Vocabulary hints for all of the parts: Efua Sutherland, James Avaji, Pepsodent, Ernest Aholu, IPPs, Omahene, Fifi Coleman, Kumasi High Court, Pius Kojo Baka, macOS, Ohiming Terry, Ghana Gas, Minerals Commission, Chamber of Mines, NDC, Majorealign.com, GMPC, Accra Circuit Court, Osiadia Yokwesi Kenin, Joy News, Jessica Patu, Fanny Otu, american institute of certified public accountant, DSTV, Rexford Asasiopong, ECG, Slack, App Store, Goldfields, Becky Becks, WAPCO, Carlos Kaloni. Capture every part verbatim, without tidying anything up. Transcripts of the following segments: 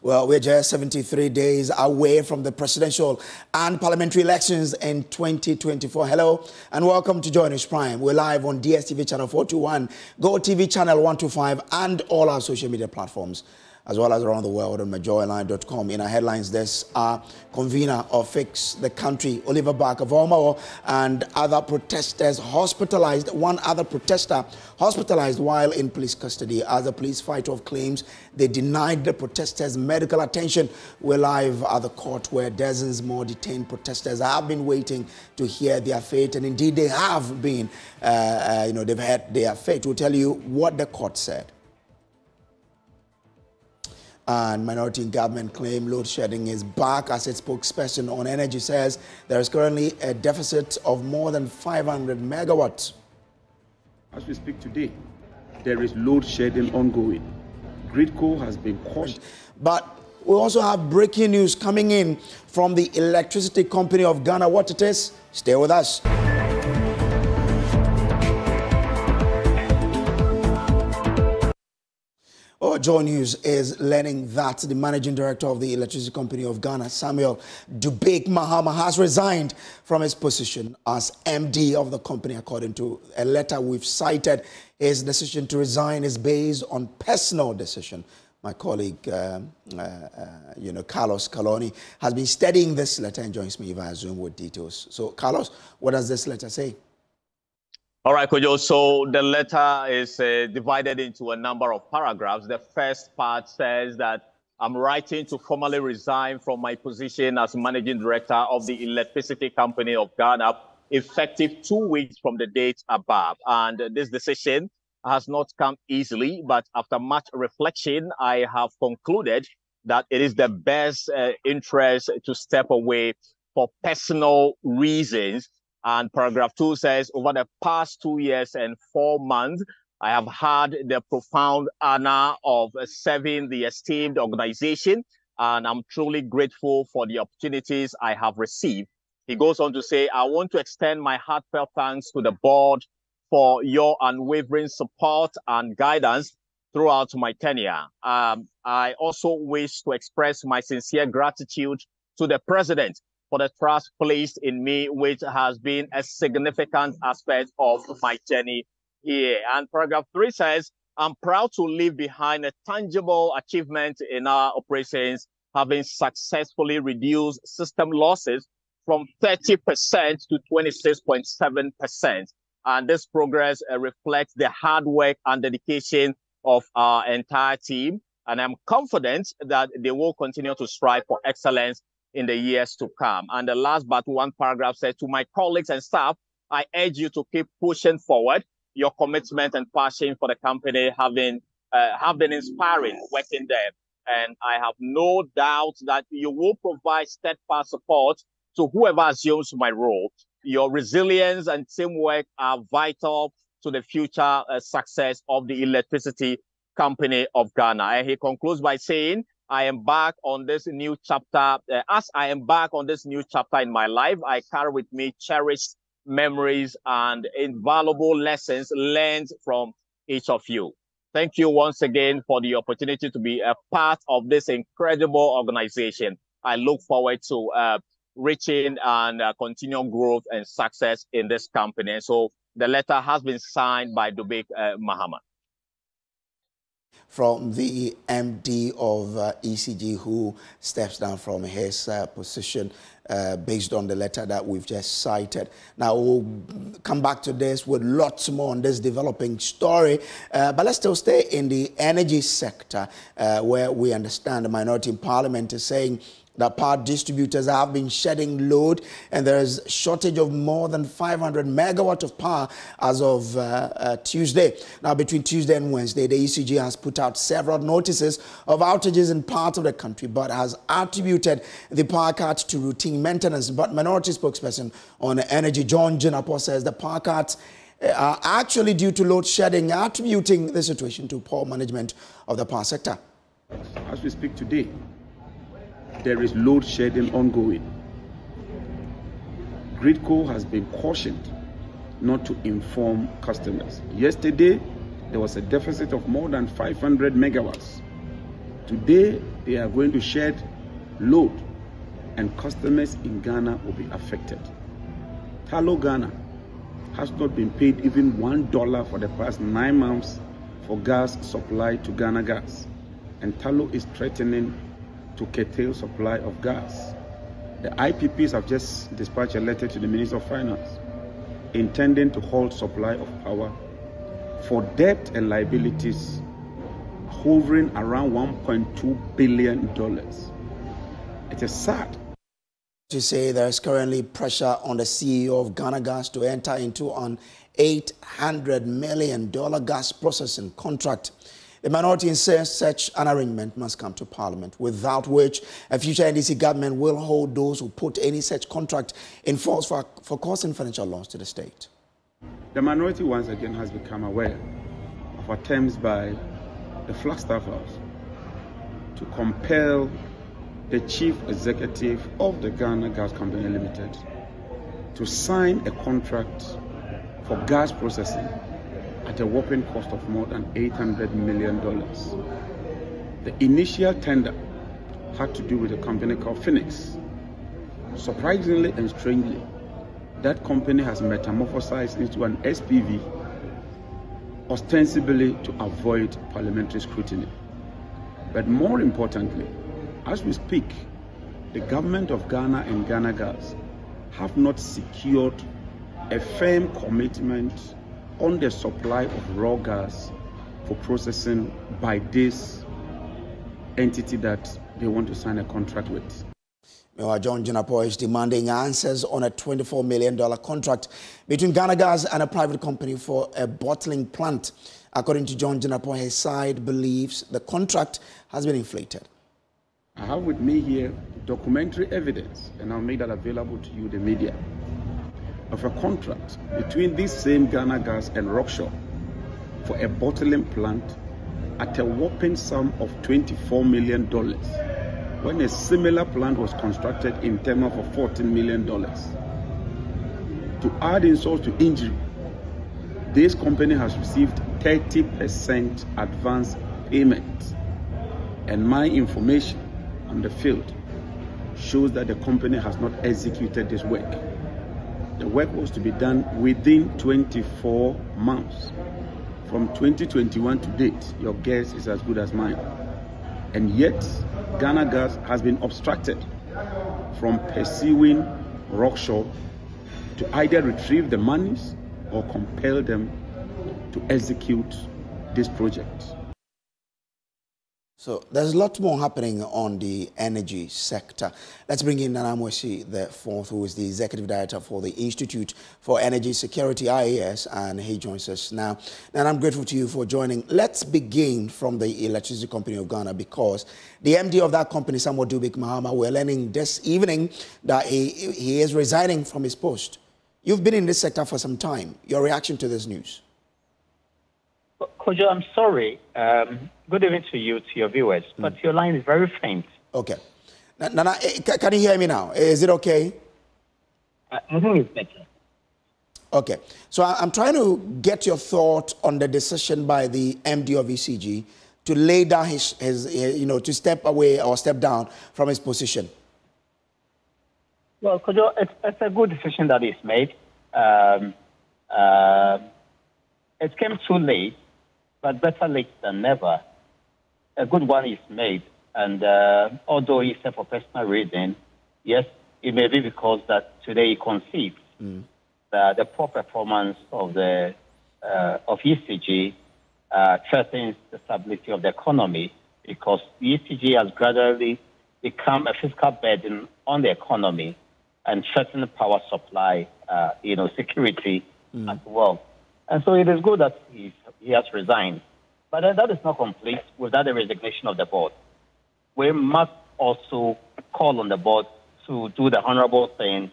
Well, we're just seventy-three days away from the presidential and parliamentary elections in twenty twenty-four. Hello and welcome to Joy News Prime. We're live on D S T V channel four two one, GoTV channel one two five, and all our social media platforms, as well as around the world on Majorealign dot com. In our headlines, there's our convener of Fix the Country, Oliver Barker-Vormawor, and other protesters hospitalized, one other protester hospitalized while in police custody. As the police fight off claims they denied the protesters medical attention. We're live at the court where dozens more detained protesters have been waiting to hear their fate, and indeed they have been, uh, uh, you know, they've had their fate. We'll tell you what the court said. And minority in government claim load shedding is back. As its spokesperson on energy says, there is currently a deficit of more than five hundred megawatts. As we speak today, there is load shedding ongoing. GRIDCo has been cautioned. But we also have breaking news coming in from the Electricity Company of Ghana. What it is, stay with us. Oh, Joy News is learning that the managing director of the Electricity Company of Ghana, Samuel Dubik Mahama, has resigned from his position as M D of the company, according to a letter we've cited. His decision to resign is based on personal decision. My colleague, uh, uh, uh, you know, Carlos Kaloni, has been studying this letter and joins me via Zoom with details. So, Carlos, what does this letter say? All right, Kojo, so the letter is uh, divided into a number of paragraphs. The first part says that I'm writing to formally resign from my position as managing director of the Electricity Company of Ghana, effective two weeks from the date above. And this decision has not come easily, but after much reflection, I have concluded that it is the best uh, interest to step away for personal reasons. And paragraph two says, over the past two years and four months, I have had the profound honor of serving the esteemed organization, and I'm truly grateful for the opportunities I have received. He goes on to say, I want to extend my heartfelt thanks to the board for your unwavering support and guidance throughout my tenure. Um, I also wish to express my sincere gratitude to the president for the trust placed in me, which has been a significant aspect of my journey here. And paragraph three says, I'm proud to leave behind a tangible achievement in our operations, having successfully reduced system losses from thirty percent to twenty-six point seven percent. And this progress reflects the hard work and dedication of our entire team. And I'm confident that they will continue to strive for excellence in the years to come. And the last but one paragraph says, to my colleagues and staff, I urge you to keep pushing forward. Your commitment and passion for the company have been, uh, have been inspiring working there. And I have no doubt that you will provide steadfast support to whoever assumes my role. Your resilience and teamwork are vital to the future uh, success of the Electricity Company of Ghana. And he concludes by saying, I embark on this new chapter. Uh, as I embark on this new chapter in my life, I carry with me cherished memories and invaluable lessons learned from each of you. Thank you once again for the opportunity to be a part of this incredible organization. I look forward to uh, reaching and uh, continual growth and success in this company. So the letter has been signed by Dubik uh, Mahama. From the M D of uh, E C G, who steps down from his uh, position uh, based on the letter that we've just cited. Now, we'll come back to this with lots more on this developing story, uh, but let's still stay in the energy sector, uh, where we understand the minority in parliament is saying that power distributors have been shedding load, and there is a shortage of more than five hundred megawatt of power as of uh, uh, Tuesday. Now, between Tuesday and Wednesday, the E C G has put out several notices of outages in parts of the country, but has attributed the power cuts to routine maintenance. But minority spokesperson on energy, John Jinapor, says the power cuts are actually due to load shedding, attributing the situation to poor management of the power sector. As we speak today, there is load shedding ongoing. GRIDCo has been cautioned not to inform customers. Yesterday, there was a deficit of more than five hundred megawatts. Today, they are going to shed load and customers in Ghana will be affected. Talo Ghana has not been paid even one dollar for the past nine months for gas supply to Ghana Gas. And Talo is threatening to curtail supply of gas. The I P Ps have just dispatched a letter to the Minister of Finance intending to halt supply of power for debt and liabilities hovering around one point two billion dollars. It is sad to say there is currently pressure on the C E O of Ghana Gas to enter into an eight hundred million dollars gas processing contract. The minority insists such an arrangement must come to Parliament, without which a future N D C government will hold those who put any such contract in force for, for causing financial loss to the state. The minority once again has become aware of attempts by the Flagstaff House to compel the chief executive of the Ghana Gas Company Limited to sign a contract for gas processing at a whopping cost of more than eight hundred million dollars. The initial tender had to do with a company called Phoenix. Surprisingly and strangely, that company has metamorphosized into an S P V, ostensibly to avoid parliamentary scrutiny. But more importantly, as we speak, the government of Ghana and Ghana Gas have not secured a firm commitment on the supply of raw gas for processing by this entity that they want to sign a contract with. Meanwhile, John Jinapor is demanding answers on a twenty-four million dollars contract between Ghana Gas and a private company for a bottling plant. According to John Jinapor, his side believes the contract has been inflated. I have with me here documentary evidence, and I'll make that available to you, the media, of a contract between this same Ghana Gas and Rockshaw for a bottling plant at a whopping sum of twenty-four million dollars, when a similar plant was constructed in Tema for fourteen million dollars. To add insult to injury, this company has received thirty percent advance payment, and my information on the field shows that the company has not executed this work. The work was to be done within twenty-four months. From twenty twenty-one to date, your guess is as good as mine. And yet, Ghana Gas has been obstructed from pursuing Rockshaw to either retrieve the monies or compel them to execute this project. So there's a lot more happening on the energy sector. Let's bring in Nana Mawusi, the fourth, who is the Executive Director for the Institute for Energy Security, I E S, and he joins us now. And I'm grateful to you for joining. Let's begin from the Electricity Company of Ghana, because the M D of that company, Samuel Dubik Mahama, we're learning this evening that he, he is resigning from his post. You've been in this sector for some time. Your reaction to this news? Kojo, I'm sorry. Um, good evening to you, to your viewers, but mm. your line is very faint. Okay. Nana, can you hear me now? Is it okay? I think it's better. Okay. So I'm trying to get your thought on the decision by the M D of E C G to lay down his, his you know, to step away or step down from his position. Well, Kojo, it's, it's a good decision that he's made. Um, uh, it came too late, but better late than never. A good one is made, and uh, although he said for personal reason, yes, it may be because that today he conceives mm. that the poor performance of the uh, of E C G uh, threatens the stability of the economy, because the E C G has gradually become a fiscal burden on the economy and threaten the power supply, uh, you know, security mm. as well. And so it is good that he's, he has resigned. But uh, that is not complete without the resignation of the board. We must also call on the board to do the honorable thing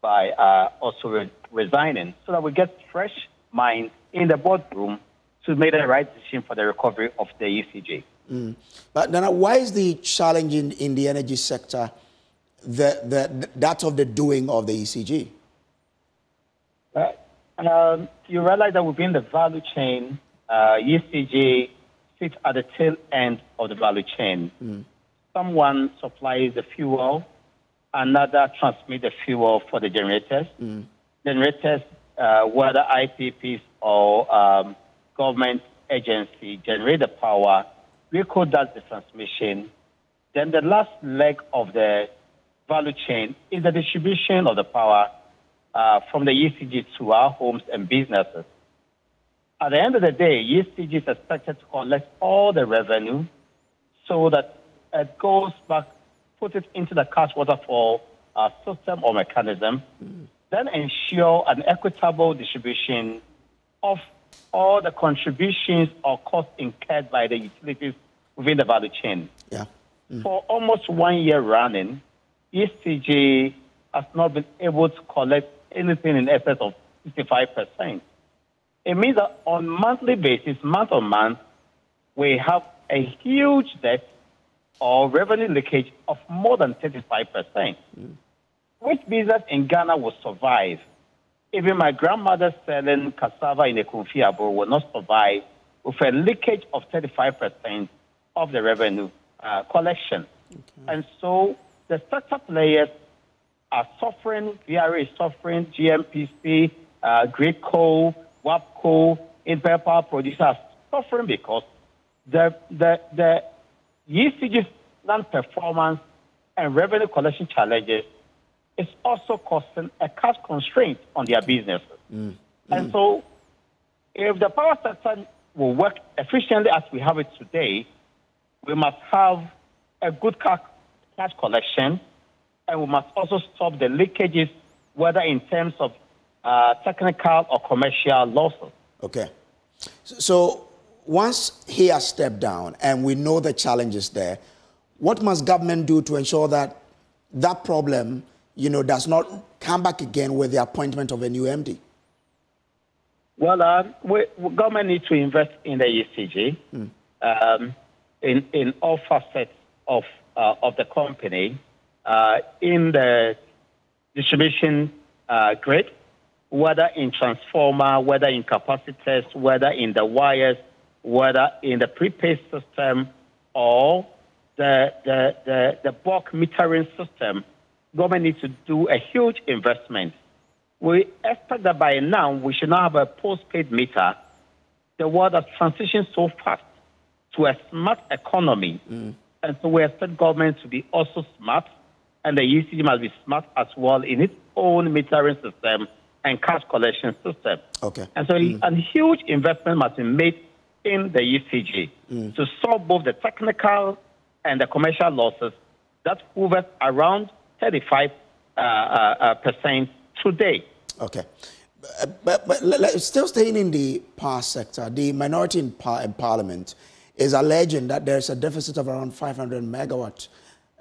by uh, also re resigning, so that we get fresh minds in the boardroom to make the right decision for the recovery of the E C G. Mm. But Nana, why is the challenge in, in the energy sector the, the, that of the doing of the E C G? Uh, Um, you realize that within the value chain, uh, E C G sit at the tail end of the value chain. Mm. Someone supplies the fuel, another transmits the fuel for the generators. Mm. Generators, uh, whether I P Ps or um, government agency, generate the power. GRIDCo does the transmission. Then the last leg of the value chain is the distribution of the power uh, from the E C G to our homes and businesses. At the end of the day, E C G is expected to collect all the revenue so that it goes back, put it into the cash waterfall uh, system or mechanism, mm. then ensure an equitable distribution of all the contributions or costs incurred by the utilities within the value chain. Yeah. Mm. For almost one year running, E C G has not been able to collect anything in excess of sixty-five percent. It means that on monthly basis, month on month, we have a huge debt or revenue leakage of more than thirty-five percent. Mm. Which business in Ghana will survive? Even my grandmother selling cassava in a Kunfiabo will not survive with a leakage of thirty-five percent of the revenue uh, collection. Okay. And so the sector players are suffering, V R A is suffering, G M P C, uh, GRIDCo, WAPCO, Inpel Power producers are suffering because the, the, the E C G's non-performance and revenue collection challenges is also causing a cash constraint on their businesses. Mm. And mm. so if the power sector will work efficiently as we have it today, we must have a good cash collection, and we must also stop the leakages, whether in terms of Uh, technical or commercial losses. Okay. So once he has stepped down and we know the challenges there, what must government do to ensure that that problem, you know, does not come back again with the appointment of a new M D? Well, uh, we, government needs to invest in the E C G, mm. um, in, in all facets of, uh, of the company, uh, in the distribution uh, grid, whether in transformer, whether in capacitors, whether in the wires, whether in the prepaid system or the, the, the, the bulk metering system, government needs to do a huge investment. We expect that by now we should now have a postpaid meter. The world has transitioned so fast to a smart economy. Mm. And so we expect government to be also smart, and the E C G must be smart as well in its own metering system and cash collection system. Okay. And so mm. a huge investment must be made in the E C G mm. to solve both the technical and the commercial losses that hover around thirty-five percent uh, uh, percent today. Okay. But, but, but let's still staying in the power sector, the minority in, par in Parliament is alleging that there's a deficit of around five hundred megawatts.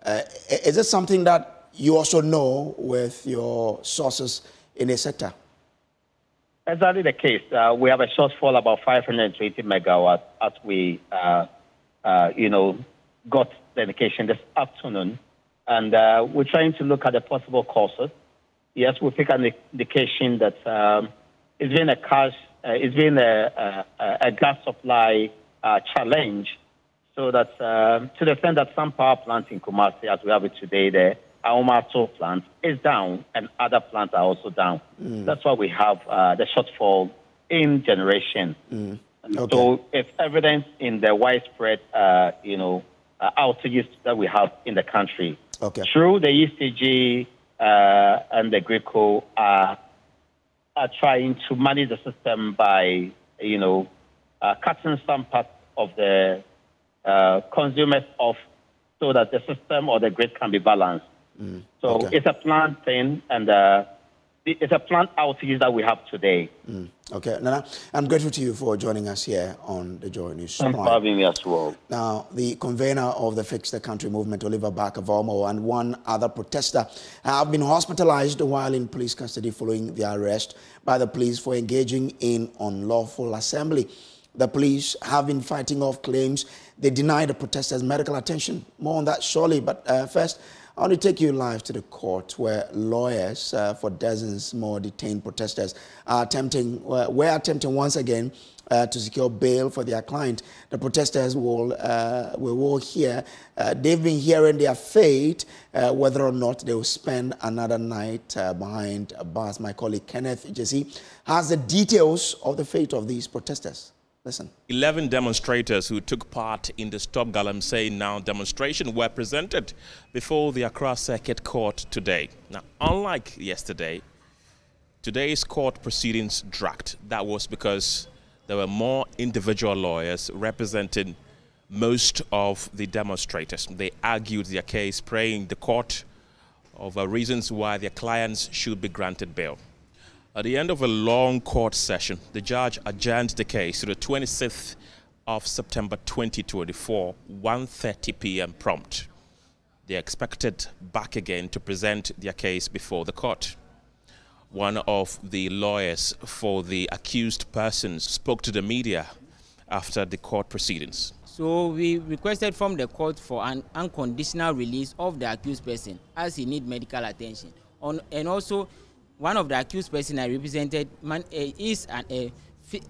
Uh, is this something that you also know with your sources in a sector? Exactly the case. Uh, we have a shortfall about five hundred twenty megawatts as we, uh, uh, you know, got the indication this afternoon. And uh, we're trying to look at the possible causes. Yes, we pick an indication that um, it's been a cash, uh, it's been a, a, a gas supply uh, challenge. So that uh, to the extent that some power plants in Kumasi, as we have it today, there, our Omato plant is down, and other plants are also down. Mm. That's why we have uh, the shortfall in generation. Mm. Okay. So it's evident in the widespread, uh, you know, uh, outages that we have in the country. Okay. Through the E C G uh, and the GRIDCo are are trying to manage the system by, you know, uh, cutting some parts of the uh, consumers off so that the system or the grid can be balanced. Mm, so okay. It's a planned thing, and uh, it's a planned outage that we have today. Mm, okay, Nana, I'm grateful to you for joining us here on the Joy News. Thanks for having me as well. Now, the convener of the Fix the Country movement, Oliver Barker-Vormawor, and one other protester have been hospitalized while in police custody following their arrest by the police for engaging in unlawful assembly. The police have been fighting off claims They denied the protesters medical attention. More on that shortly, but uh, first, I want to take you live to the court where lawyers uh, for dozens more detained protesters are attempting, uh, were attempting once again uh, to secure bail for their client. The protesters will, uh, will all hear. Uh, they've been hearing their fate, uh, whether or not they will spend another night uh, behind bars. My colleague Kenneth Jesse has the details of the fate of these protesters. Listen. eleven demonstrators who took part in the Stop Galamsey Now demonstration were presented before the Accra Circuit Court today. Now, unlike yesterday, today's court proceedings dragged. That was because there were more individual lawyers representing most of the demonstrators. They argued their case, praying the court over reasons why their clients should be granted bail. At the end of a long court session, the judge adjourned the case to the twenty-sixth of September twenty twenty-four, one thirty p m prompt. They are expected back again to present their case before the court. One of the lawyers for the accused persons spoke to the media after the court proceedings. So we requested from the court for an unconditional release of the accused person as he needs medical attention. On, and also, one of the accused person I represented man, uh, is an, uh, fi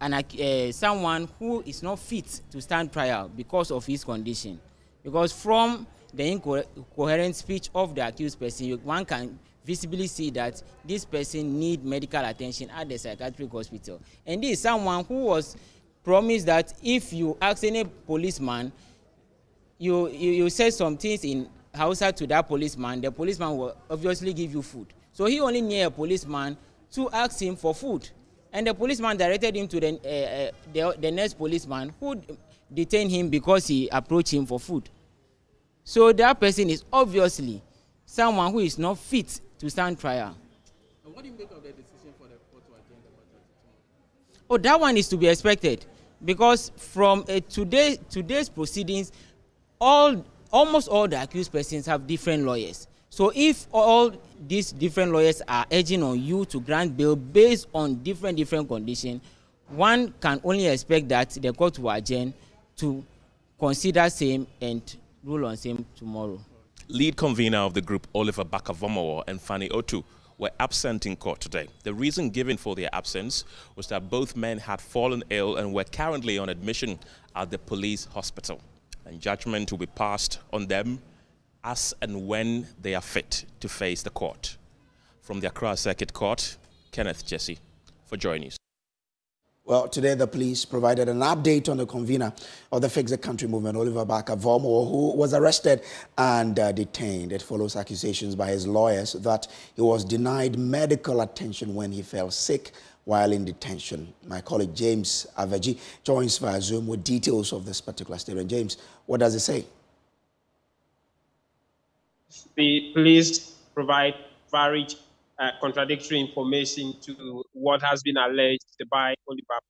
an uh, someone who is not fit to stand trial because of his condition. Because from the incoherent speech of the accused person, one can visibly see that this person needs medical attention at the psychiatric hospital. And this is someone who was promised that if you ask any policeman, you, you, you say some things in Hausa to that policeman, the policeman will obviously give you food. So he only knew a policeman to ask him for food. And the policeman directed him to the, uh, uh, the, the next policeman who detained him because he approached him for food. So that person is obviously someone who is not fit to stand trial. And what do you make of the decision for the court to attend the court? Oh, that one is to be expected. Because from uh, today, today's proceedings, all, almost all the accused persons have different lawyers. So if all these different lawyers are urging on you to grant bail based on different different conditions, one can only expect that the court will adjourn to consider same and rule on same tomorrow. Lead convener of the group, Oliver Barker-Vormawor, and Fanny Otu were absent in court today. The reason given for their absence was that both men had fallen ill and were currently on admission at the police hospital. And judgment will be passed on them as and when they are fit to face the court. From the Accra Circuit Court, Kenneth Jesse for Joy News. Well, today the police provided an update on the convener of the Fix the Country movement, Oliver Barker-Vormawor, who was arrested and uh, detained. It follows accusations by his lawyers that he was denied medical attention when he fell sick while in detention. My colleague James Avaji joins via Zoom with details of this particular statement. James, what does it say? The police provide varied uh, contradictory information to what has been alleged by Oliver,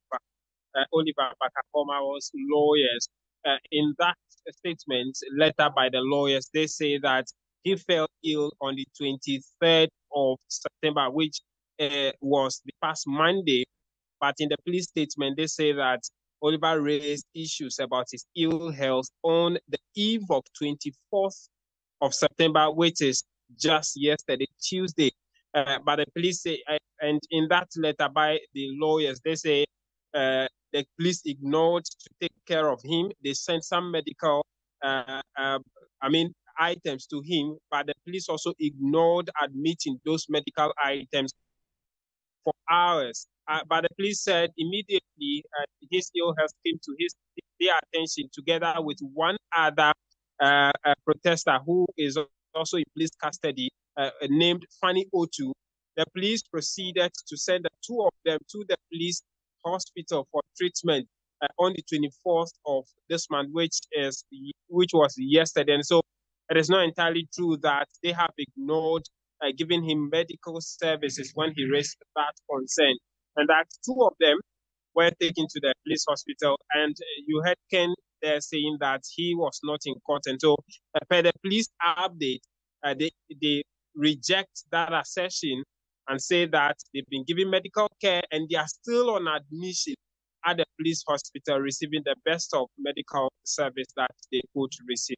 uh, Oliver Barker-Vormawor's lawyers. Uh, in that statement, letter by the lawyers, they say that he fell ill on the twenty-third of September, which uh, was the past Monday. But in the police statement, they say that Oliver raised issues about his ill health on the eve of twenty-fourth of September, which is just yesterday, Tuesday. Uh, but the police say, uh, and in that letter by the lawyers, they say uh, the police ignored to take care of him. They sent some medical, uh, uh, I mean, items to him, but the police also ignored admitting those medical items for hours. Uh, but the police said immediately uh, his ill health came to his their attention together with one other Uh, a protester who is also in police custody, uh, named Fanny Otu. The police proceeded to send the two of them to the police hospital for treatment uh, on the twenty-fourth of this month, which is which was yesterday. And so it is not entirely true that they have ignored uh, giving him medical services when he raised that concern. And that two of them were taken to the police hospital. And you heard Ken there saying that he was not in court. And so uh, per the police update, uh, they, they reject that assertion and say that they've been given medical care and they are still on admission at the police hospital receiving the best of medical service that they could receive.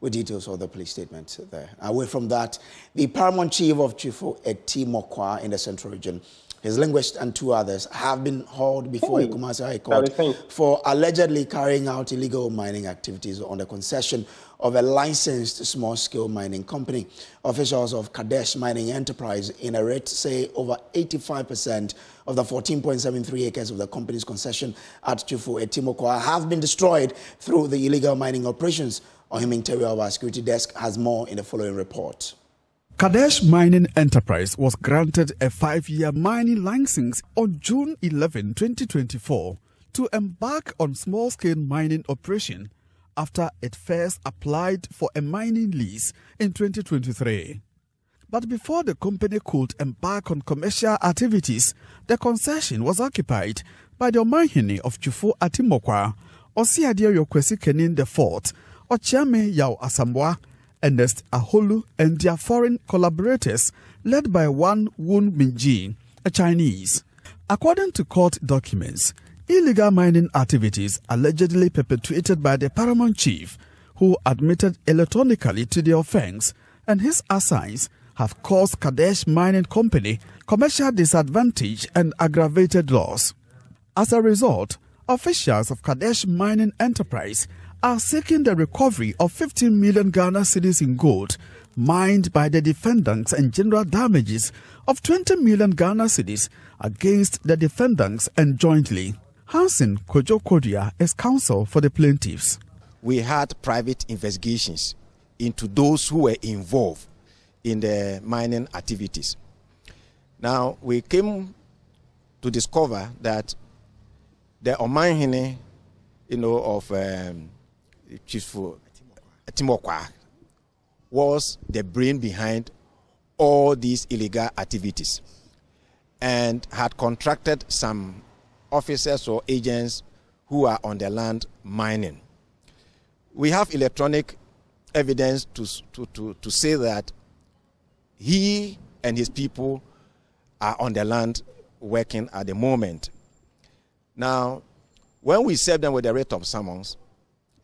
With details of the police statement there. Away from that, the paramount chief of Chifu Etimokwa in the Central Region, his linguist and two others have been hauled before a Kumasi High Court for allegedly carrying out illegal mining activities on the concession of a licensed small-scale mining company. Officials of Kadesh Mining Enterprise in a raid say over eighty-five percent of the fourteen point seven three acres of the company's concession at Chifu Etimokwa have been destroyed through the illegal mining operations. Ohiming Terry of our security desk has more in the following report. Kadesh Mining Enterprise was granted a five-year mining license on June eleventh, twenty twenty-four to embark on small-scale mining operation after it first applied for a mining lease in twenty twenty-three. But before the company could embark on commercial activities, the concession was occupied by the Omahene of Chifu Etimokwa, Osiadia Yokwesi Kenin the Fourth, Ochiame Yao Asamoah, Ernest Aholu and their foreign collaborators led by Wan Woon Minji, a Chinese. According to court documents, illegal mining activities allegedly perpetuated by the paramount chief, who admitted electronically to the offense, and his assigns have caused Kadesh Mining Company commercial disadvantage and aggravated loss. As a result, officials of Kadesh Mining Enterprise are seeking the recovery of fifteen million Ghana cedis in gold mined by the defendants and general damages of twenty million Ghana cedis against the defendants and jointly. Hansen Kojokodia is counsel for the plaintiffs. We had private investigations into those who were involved in the mining activities. Now, we came to discover that the Omahene, you know, of um, Chifu Etimokwa was the brain behind all these illegal activities and had contracted some officers or agents who are on the land mining. We have electronic evidence to, to, to, to say that he and his people are on the land working at the moment. Now, when we served them with the writ of summons,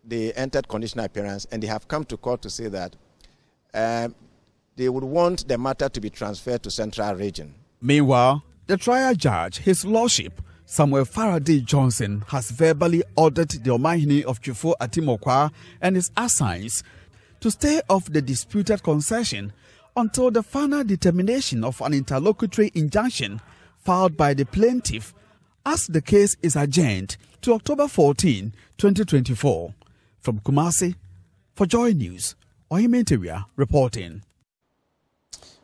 they entered conditional appearance and they have come to court to say that uh, they would want the matter to be transferred to Central Region. Meanwhile, the trial judge, His Lordship, Samuel Faraday Johnson, has verbally ordered the Omahene of Chifu Etimokwa and his assigns to stay off the disputed concession until the final determination of an interlocutory injunction filed by the plaintiff as the case is adjourned to October fourteenth, twenty twenty-four. From Kumasi, for Joy News, Ohiming Terry reporting.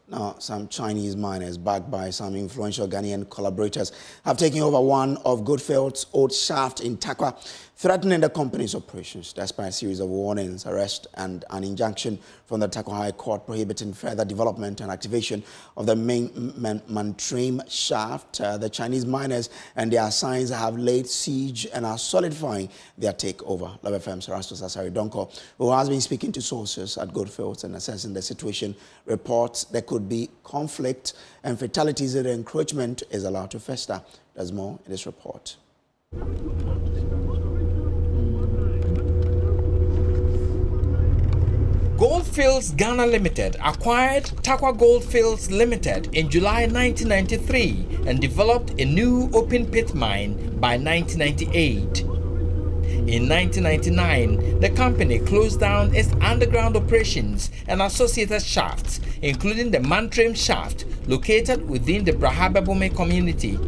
Now, some Chinese miners backed by some influential Ghanaian collaborators have taken over one of Goldfields' old shaft in Tarkwa, threatening the company's operations despite a series of warnings, arrests, and an injunction from the Tarkwa High Court prohibiting further development and activation of the main Mantrim shaft. Uh, the Chinese miners and their assigns have laid siege and are solidifying their takeover. Love F M's Erastus Asaredonko, who has been speaking to sources at Goldfields and assessing the situation, reports there could be conflict and fatalities if the encroachment is allowed to fester. There's more in this report. Goldfields Ghana Limited acquired Tarkwa Goldfields Limited in July nineteen ninety-three and developed a new open pit mine by nineteen ninety-eight. In nineteen ninety-nine, the company closed down its underground operations and associated shafts, including the Mantrim shaft located within the Brahababome community.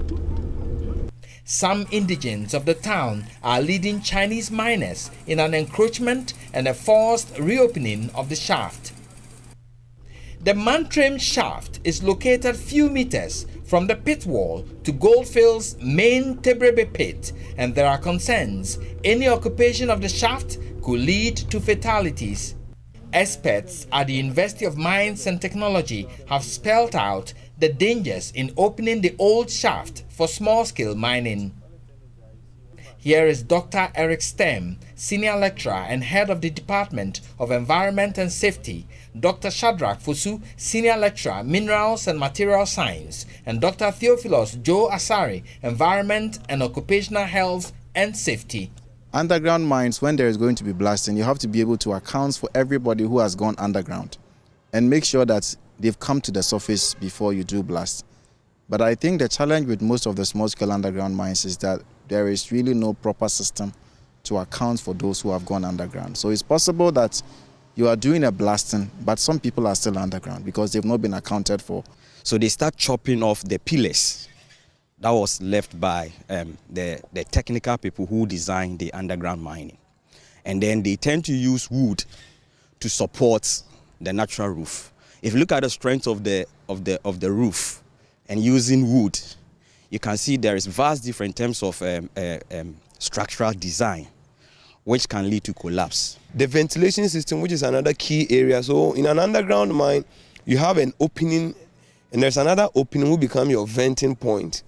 Some indigents of the town are leading Chinese miners in an encroachment and a forced reopening of the shaft. The Mantrim shaft is located few meters from the pit wall to Goldfields' main Tebrebe pit, and there are concerns any occupation of the shaft could lead to fatalities. Experts at the University of Mines and Technology have spelled out the dangers in opening the old shaft for small-scale mining. Here is Doctor Eric Stem, Senior Lecturer and Head of the Department of Environment and Safety, Doctor Shadrach Fosu, Senior Lecturer, Minerals and Material Science, and Doctor Theophilus Joe Asari, Environment and Occupational Health and Safety. Underground mines, when there is going to be blasting, you have to be able to account for everybody who has gone underground and make sure that they've come to the surface before you do blast. But I think the challenge with most of the small-scale underground mines is that there is really no proper system to account for those who have gone underground. So it's possible that you are doing a blasting, but some people are still underground because they've not been accounted for. So they start chopping off the pillars that was left by um, the, the technical people who designed the underground mining. And then they tend to use wood to support the natural roof. If you look at the strength of the, of the, of the roof and using wood, you can see there is vast difference in terms of um, uh, um, structural design, which can lead to collapse. The ventilation system, which is another key area. So in an underground mine, you have an opening, and there's another opening who become your venting point.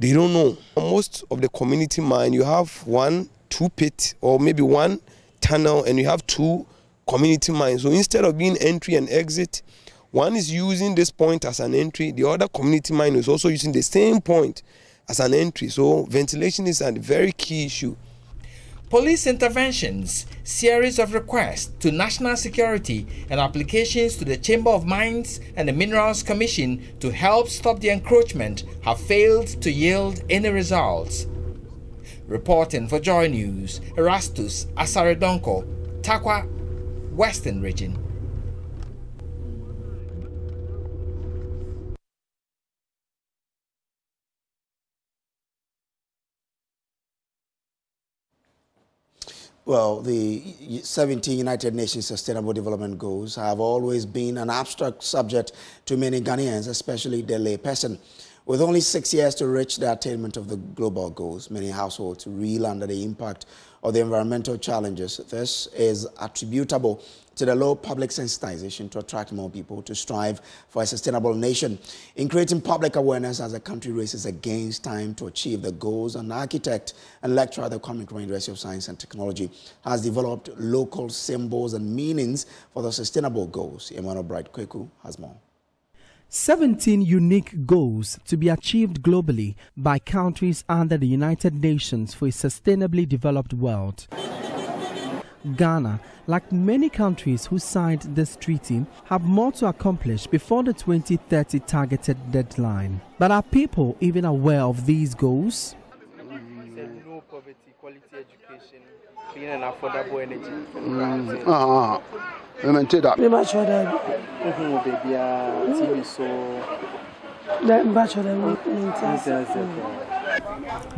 They don't know. Most of the community mine, you have one, two pit, or maybe one tunnel, and you have two community mines. So instead of being entry and exit, one is using this point as an entry. The other community mine is also using the same point as an entry. So ventilation is a very key issue. Police interventions, series of requests to national security and applications to the Chamber of Mines and the Minerals Commission to help stop the encroachment have failed to yield any results. Reporting for Joy News, Erastus Asaredonko, Tarkwa, Western Region. Well, the seventeen United Nations Sustainable Development Goals have always been an abstract subject to many Ghanaians, especially the lay person. With only six years to reach the attainment of the global goals, many households reel under the impact of the environmental challenges. This is attributable to the low public sensitization to attract more people to strive for a sustainable nation. In creating public awareness as the country races against time to achieve the goals, an architect and lecturer at the Kwame Nkrumah University of Science and Technology has developed local symbols and meanings for the sustainable goals. Emmanuel Bright Kweku has more. seventeen unique goals to be achieved globally by countries under the United Nations for a sustainably developed world. Ghana, like many countries who signed this treaty, have more to accomplish before the twenty thirty targeted deadline. But are people even aware of these goals? No poverty, quality education, clean and affordable energy. Mm. Ah, I mean, take that.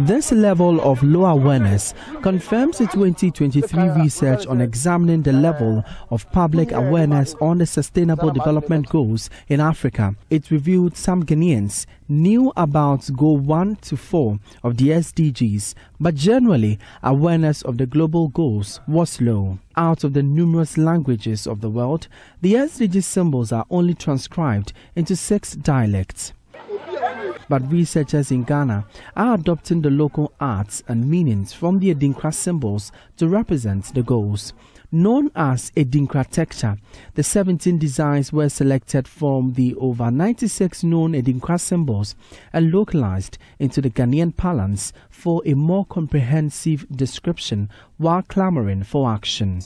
This level of low awareness confirms the twenty twenty-three research on examining the level of public awareness on the Sustainable Development Goals in Africa. It revealed some Ghanaians knew about Goal one to four of the S D Gs, but generally awareness of the global goals was low. Out of the numerous languages of the world, the S D G symbols are only transcribed into six dialects. But researchers in Ghana are adopting the local arts and meanings from the Adinkra symbols to represent the goals. Known as Adinkra texture, the seventeen designs were selected from the over ninety-six known Adinkra symbols and localized into the Ghanaian parlance for a more comprehensive description while clamoring for action.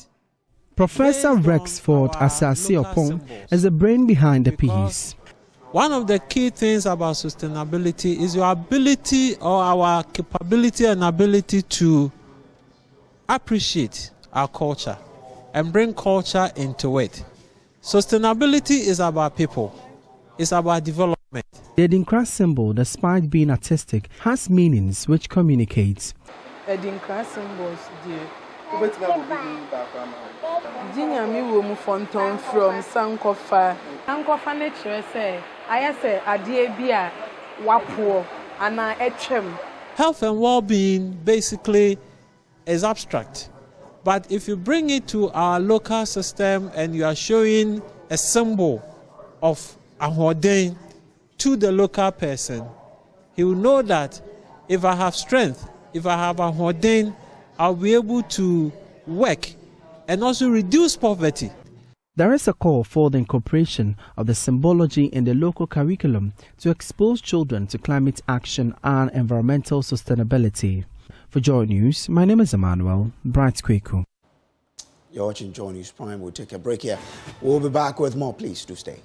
Professor Rexford Asasiopong is the brain behind the piece. One of the key things about sustainability is your ability or our capability and ability to appreciate our culture and bring culture into it. Sustainability is about people. It's about development. The Adinkra symbol, despite being artistic, has meanings which communicates. Adinkra symbols, dear. Health and well-being basically is abstract, but if you bring it to our local system and you are showing a symbol of Ahoden to the local person, he will know that if I have strength, if I have a hoarding, I'll be able to work and also reduce poverty. There is a call for the incorporation of the symbology in the local curriculum to expose children to climate action and environmental sustainability. For Joy News, my name is Emmanuel Bright Kweku. You're watching Joy News Prime. We'll take a break here. We'll be back with more. Please do stay.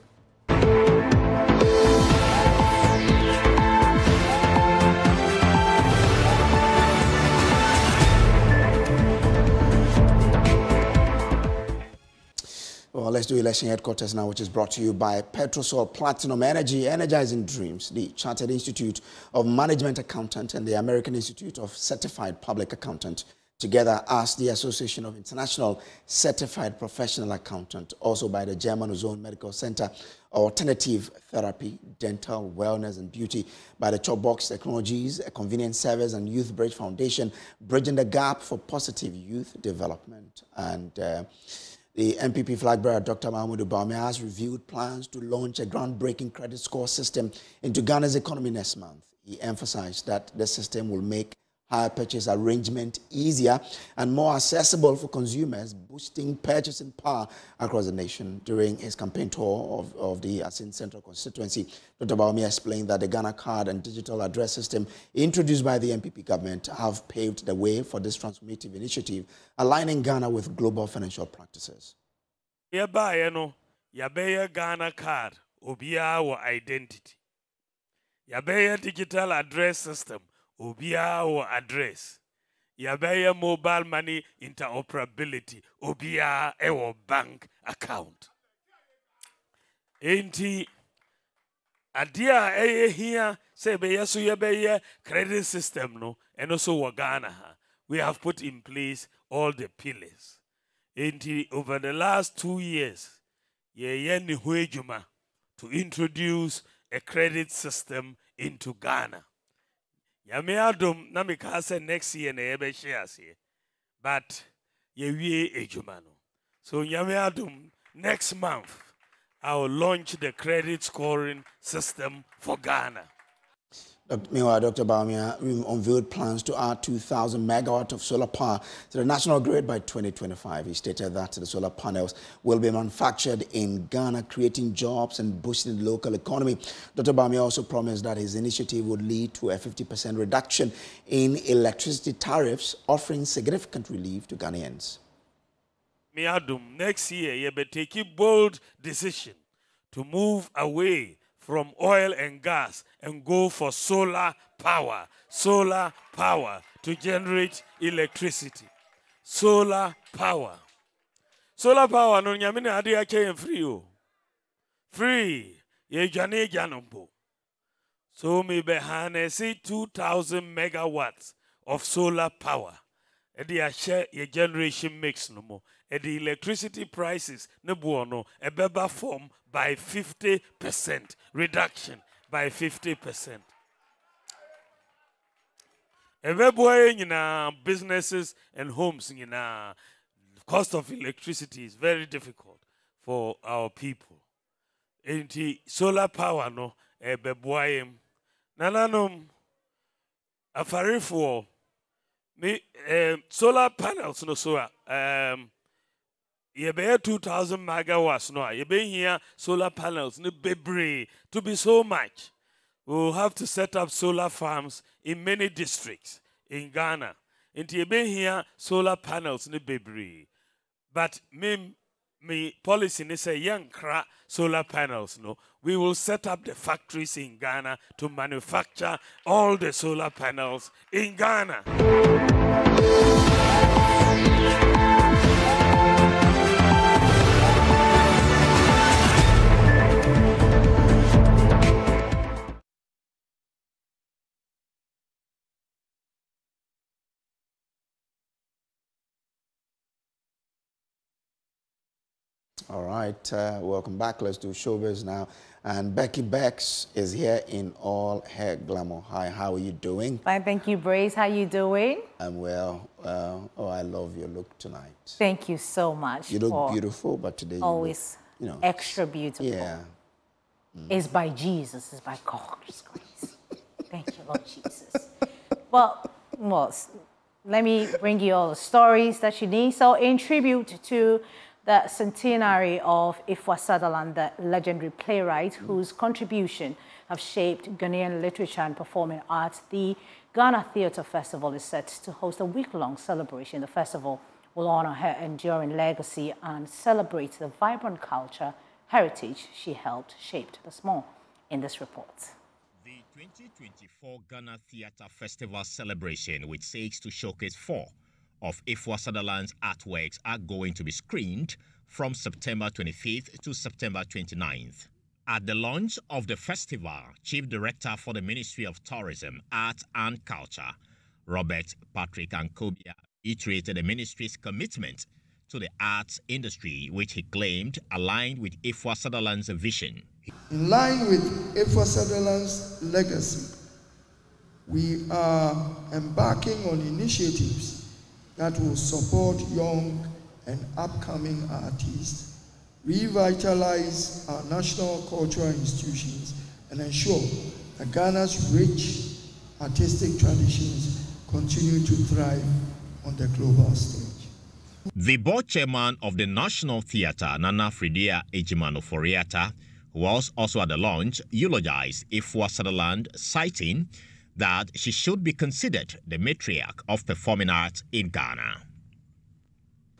Well, let's do election headquarters now, which is brought to you by Petrosol Platinum Energy, Energizing Dreams, the Chartered Institute of Management Accountant and the American Institute of Certified Public Accountant, together as the Association of International Certified Professional Accountant, also by the German Ozone Medical Center, Alternative Therapy, Dental, Wellness and Beauty, by the Chopbox Technologies, a Convenience Service and Youth Bridge Foundation, bridging the gap for positive youth development. And Uh, the M P P flag bearer, Doctor Mahmoud Bawumia, has reviewed plans to launch a groundbreaking credit score system into Ghana's economy next month. He emphasized that the system will make higher purchase arrangement easier and more accessible for consumers, boosting purchasing power across the nation. During his campaign tour of, of the Asin Central constituency, Doctor Bawumia explained that the Ghana Card and Digital Address System introduced by the M P P government have paved the way for this transformative initiative, aligning Ghana with global financial practices. Hereby, you know, Yabeya Ghana Card, Obia our identity. Yabeya Digital Address System, Obia our address. Yabeya Mobile Money Interoperability, Obia our bank account. Ain't Adia eh here say beyesu yebeye credit system no and also Wagana. We have put in place all the pillars. Inti over the last two years, ye yeni huejuma to introduce a credit system into Ghana. Yameadum namikase next year na yebe shares here. But ye we ejumano. So yameadum next month, I will launch the credit scoring system for Ghana. Meanwhile, Doctor Bawumia unveiled plans to add two thousand megawatts of solar power to the national grid by twenty twenty-five. He stated that the solar panels will be manufactured in Ghana, creating jobs and boosting the local economy. Doctor Bawumia also promised that his initiative would lead to a fifty percent reduction in electricity tariffs, offering significant relief to Ghanaians. Next year, you better take a bold decision to move away from oil and gas and go for solar power. Solar power to generate electricity. Solar power. Solar power, no nyamine adi ache free o. Free. Ye jane janombo. So me be harnessing two thousand megawatts of solar power. Edi ache ye generation mix no more. And the electricity prices, Nebuono, a beba form by fifty percent, reduction by fifty percent. Everywhere in our businesses and homes, in our cost of electricity is very difficult for our people. And the solar power, no, a bebuayim. Nananum, a farifo, solar panels, no, so, um, you bear two thousand megawatts now. You be here solar panels, no bebre to be so much. We'll have to set up solar farms in many districts in Ghana. And you be here solar panels, no bebre. But me, me policy is say young cra solar panels. No, we will set up the factories in Ghana to manufacture all the solar panels in Ghana. All right, uh, welcome back. Let's do showbiz now. And Becky Becks is here in all her glamour. Hi, how are you doing? Fine, thank you, Brace. How are you doing? I'm well. Uh, oh, I love your look tonight. Thank you so much. You look beautiful, but today always you, look, you know, extra beautiful. Yeah, mm. It's by Jesus. It's by God's grace. Thank you, Lord Jesus. Well, well, let me bring you all the stories that you need. So in tribute to the centenary of Efua Sutherland, the legendary playwright whose contribution have shaped Ghanaian literature and performing arts, the Ghana Theatre Festival is set to host a week-long celebration. The festival will honor her enduring legacy and celebrate the vibrant culture heritage she helped shape this morning in this report. The twenty twenty-four Ghana Theatre Festival celebration, which seeks to showcase four of Efua Sutherland's artworks, are going to be screened from September twenty-fifth to September twenty-ninth. At the launch of the festival, Chief Director for the Ministry of Tourism, Arts and Culture, Robert Patrick Ankobia, reiterated the ministry's commitment to the arts industry, which he claimed aligned with Efua Sutherland's vision. In line with Efua Sutherland's legacy, we are embarking on initiatives that will support young and upcoming artists, revitalize our national cultural institutions, and ensure that Ghana's rich artistic traditions continue to thrive on the global stage. The board chairman of the National Theatre, Nana Fridia Ejimano-Foriata, who was also at the launch, eulogized Efua Sutherland, citing that she should be considered the matriarch of performing arts in Ghana.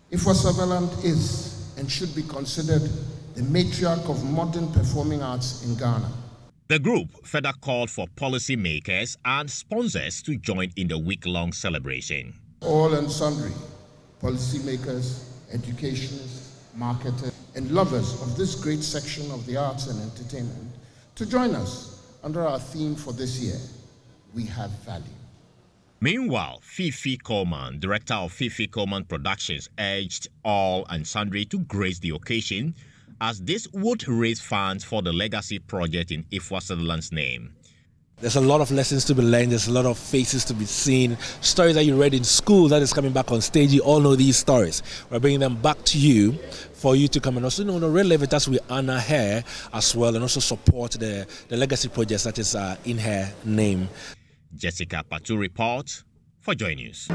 Efua Sutherland is and should be considered the matriarch of modern performing arts in Ghana. The group further called for policymakers and sponsors to join in the week-long celebration. All and sundry policymakers, educationists, marketers, and lovers of this great section of the arts and entertainment to join us under our theme for this year, We Have Value. Meanwhile, Fifi Coleman, director of Fifi Coleman Productions, urged all and sundry to grace the occasion, as this would raise funds for the legacy project in Efua Sutherland's name. There's a lot of lessons to be learned, there's a lot of faces to be seen, stories that you read in school that is coming back on stage. You all know these stories. We're bringing them back to you for you to come and also you know, relive it as we honor her as well, and also support the, the legacy projects that is uh, in her name. Jessica Patu reports for Joy News.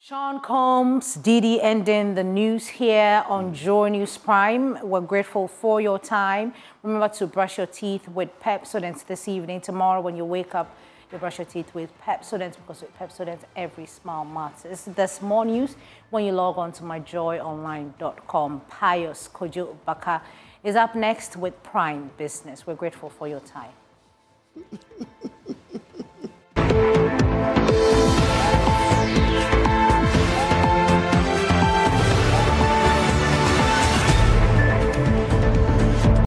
Sean Combs, Didi, ending the news here on Joy News Prime. We're grateful for your time. Remember to brush your teeth with Pepsodent this evening. Tomorrow when you wake up, you brush your teeth with Pepsodent, because with Pepsodent, every smile matters. There's more news when you log on to my joy online dot com. Pius Kojo Baka is up next with Prime Business. We're grateful for your time.